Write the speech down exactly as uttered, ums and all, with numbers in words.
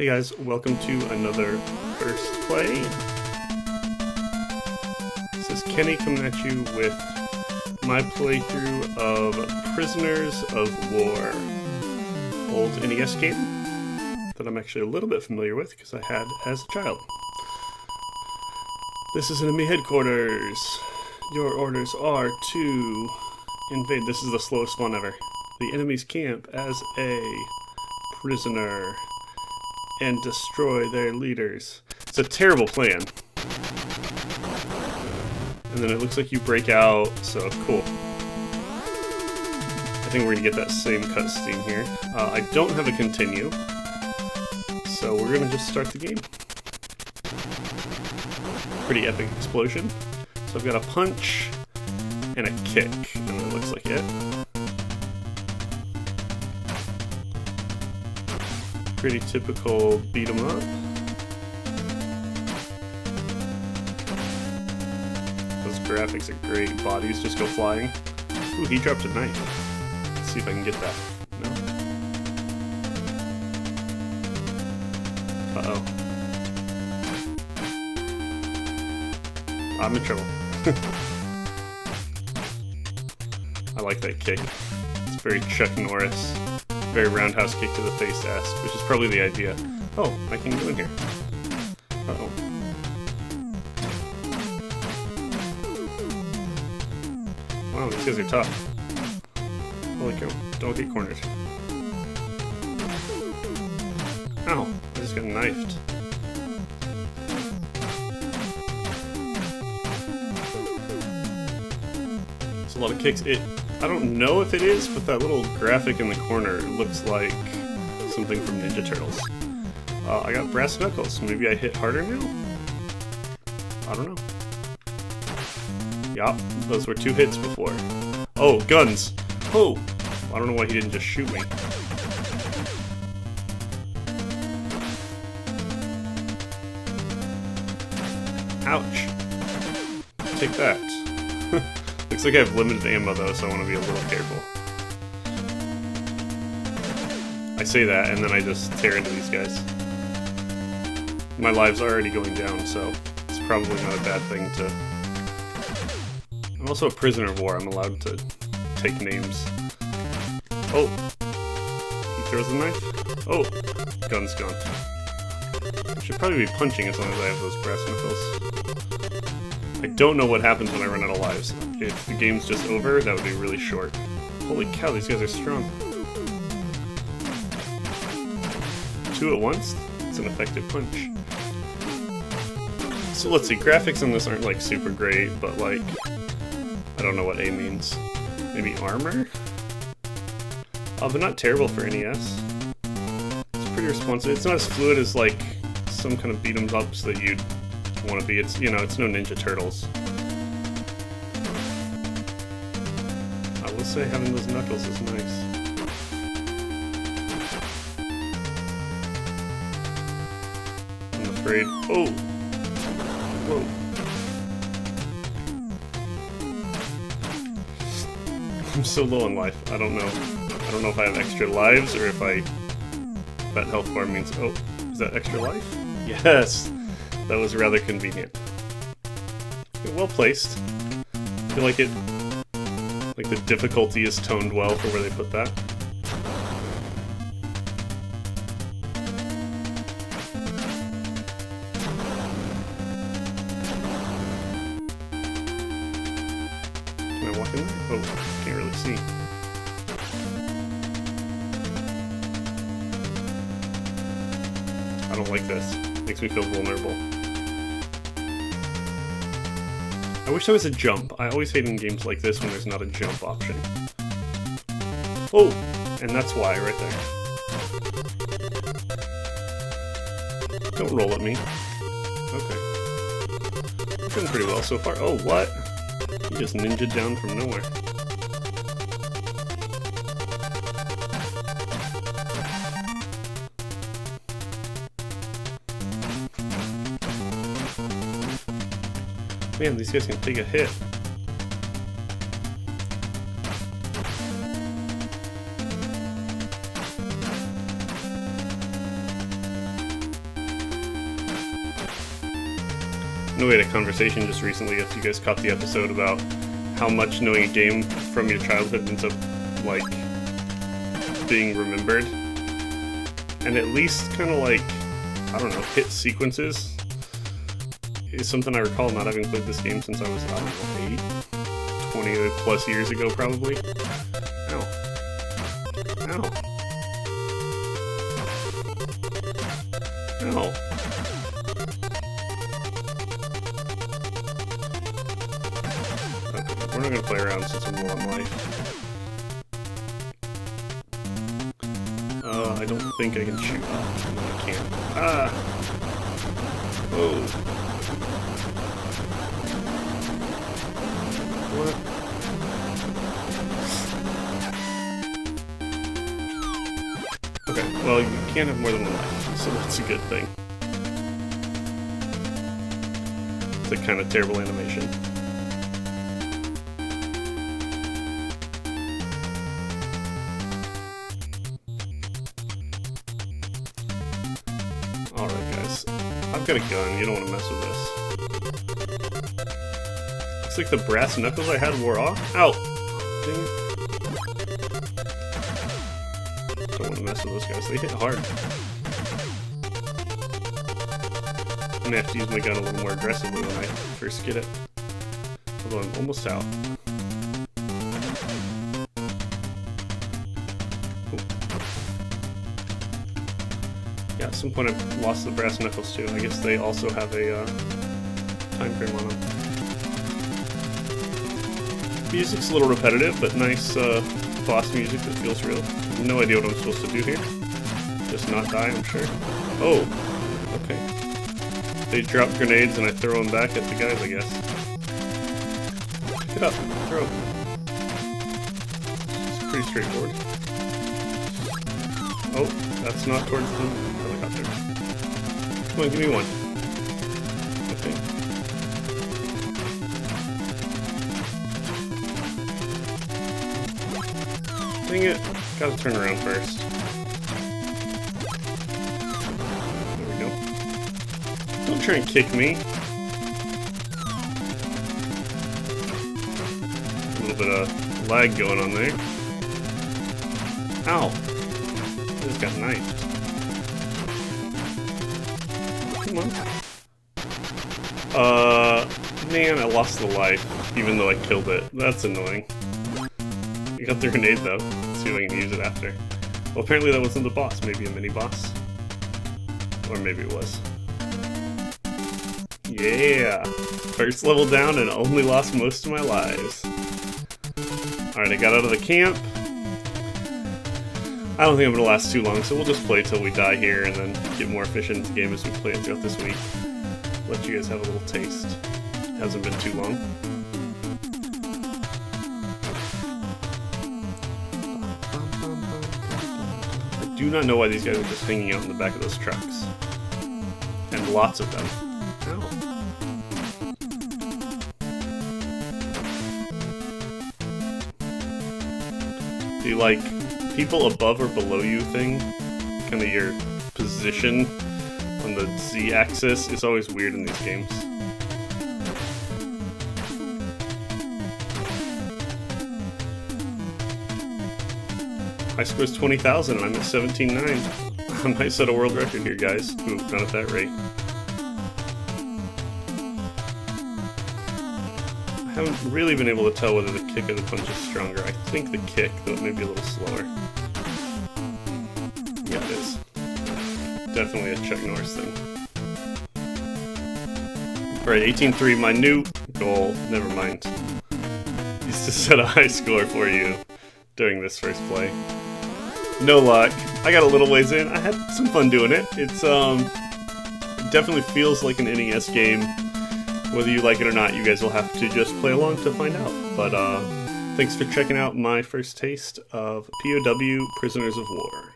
Hey guys, welcome to another first play. This is Kenny coming at you with my playthrough of Prisoners of War, old N E S game that I'm actually a little bit familiar with because I had as a child. This is enemy headquarters. Your orders are to invade. This is the slowest one ever. The enemy's camp as a prisoner and destroy their leaders. It's a terrible plan. And then it looks like you break out, so cool. I think we're gonna get that same cutscene here. Uh, I don't have a continue, so we're gonna just start the game. Pretty epic explosion. So I've got a punch and a kick, and that looks like it. Pretty typical beat 'em up. Those graphics are great. Bodies just go flying. Ooh, he dropped a knife. Let's see if I can get that. No. Uh-oh. I'm in trouble. I like that kick. It's very Chuck Norris. Very roundhouse kick to the face ass, which is probably the idea. Oh, I can go in here. Uh-oh. Wow, these guys are tough. Holy cow, don't get cornered. Ow, I just got knifed. There's a lot of kicks. It... I don't know if it is, but that little graphic in the corner looks like something from Ninja Turtles. Uh, I got brass knuckles. Maybe I hit harder now? I don't know. Yup, those were two hits before. Oh, guns! Oh! I don't know why he didn't just shoot me. Ouch! Take that. Looks like I have limited ammo though, so I want to be a little careful. I say that, and then I just tear into these guys. My lives are already going down, so it's probably not a bad thing to... I'm also a prisoner of war, I'm allowed to take names. Oh! He throws a knife? Oh! Gun's gone. I should probably be punching as long as I have those brass knuckles. I don't know what happens when I run out of lives. If the game's just over, that would be really short. Holy cow, these guys are strong. Two at once? It's an effective punch. So let's see, graphics on this aren't like super great, but like... I don't know what A means. Maybe armor? Oh, but not terrible for N E S. It's pretty responsive. It's not as fluid as like some kind of beat 'em ups that you'd want to be. It's, you know, it's no Ninja Turtles. I will say having those knuckles is nice. I'm afraid. Oh! Whoa. I'm so low on life. I don't know. I don't know if I have extra lives or if I... That health bar means... Oh, is that extra life? Yes! That was rather convenient. Well placed. I feel like it, like the difficulty is toned well for where they put that. Can I walk in there? Oh, can't really see. I don't like this. Makes me feel vulnerable. I wish there was a jump. I always hate in games like this when there's not a jump option. Oh! And that's why, right there. Don't roll at me. Okay. Doing pretty well so far. Oh, what? You just ninja'd down from nowhere. Man, these guys can take a hit. know, we had a conversation just recently, if you guys caught the episode, about how much knowing a game from your childhood ends up, like, being remembered. And at least kind of like, I don't know, hit sequences is something I recall, not having played this game since I was, I don't know, eight, twenty plus years ago probably. Ow. Ow. Ow. Okay, we're not gonna play around since I'm low on life. Uh, I don't think I can shoot. Oh, no, I can't. Ah! Whoa. What? Okay, well, you can't have more than one life, so that's a good thing. It's a kind of terrible animation. Alright, guys. I've got a gun, you don't want to mess with this. Looks like the brass knuckles I had wore off. Ow! Dang it. Don't want to mess with those guys. They hit hard. I'm gonna have to use my gun a little more aggressively when I first get it. Although I'm almost out. Ooh. Yeah, at some point I lost the brass knuckles too. I guess they also have a uh, time frame on them. Music's a little repetitive, but nice uh, boss music that feels real. No idea what I'm supposed to do here. Just not die, I'm sure. Oh, okay. They drop grenades and I throw them back at the guys, I guess. Pick it up, throw. It's pretty straightforward. Oh, that's not towards the helicopter. Come on, give me one. Okay. Dang it. Gotta turn around first. There we go. Don't try and kick me. A little bit of lag going on there. Ow! I just got knifed. Come on. Uh, man, I lost the life, even though I killed it. That's annoying. I got the grenade though. Let's see if I can use it after. Well, apparently that wasn't the boss. Maybe a mini boss, or maybe it was. Yeah, first level down and only lost most of my lives. All right, I got out of the camp. I don't think I'm gonna last too long, so we'll just play till we die here, and then get more efficient in the game as we play it throughout this week. Let you guys have a little taste. It hasn't been too long. I do not know why these guys are just hanging out in the back of those trucks. And lots of them. Ow. The, like, people above or below you thing, kind of your position on the Z-axis, is always weird in these games. My score is twenty thousand and I'm at seventeen nine. I might set a world record here, guys. Ooh, not at that rate. I haven't really been able to tell whether the kick or the punch is stronger. I think the kick, though it may be a little slower. Yeah, it is. Definitely a Chuck Norris thing. Alright, eighteen three, my new goal, never mind, is to set a high score for you during this first play. No luck. I got a little ways in. I had some fun doing it. It's um definitely feels like an N E S game. Whether you like it or not, you guys will have to just play along to find out. But uh, thanks for checking out my first taste of P O W Prisoners of War.